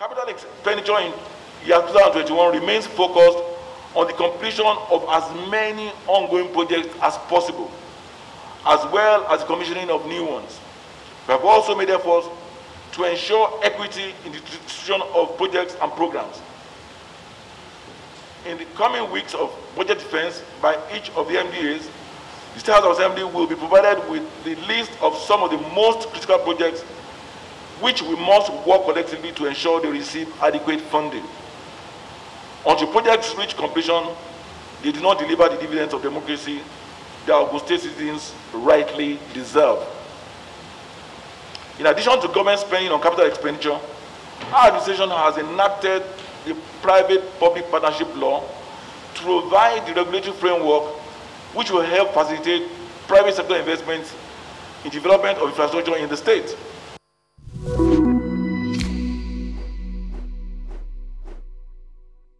Capital expenditure in year 2021 remains focused on the completion of as many ongoing projects as possible, as well as the commissioning of new ones. We have also made efforts to ensure equity in the distribution of projects and programs. In the coming weeks of budget defense by each of the MDAs, the State House of Assembly will be provided with the list of some of the most critical projects which we must work collectively to ensure they receive adequate funding. Until projects reach completion, they do not deliver the dividends of democracy that our state citizens rightly deserve. In addition to government spending on capital expenditure, our administration has enacted the Private-Public Partnership Law to provide the regulatory framework which will help facilitate private sector investments in development of infrastructure in the state.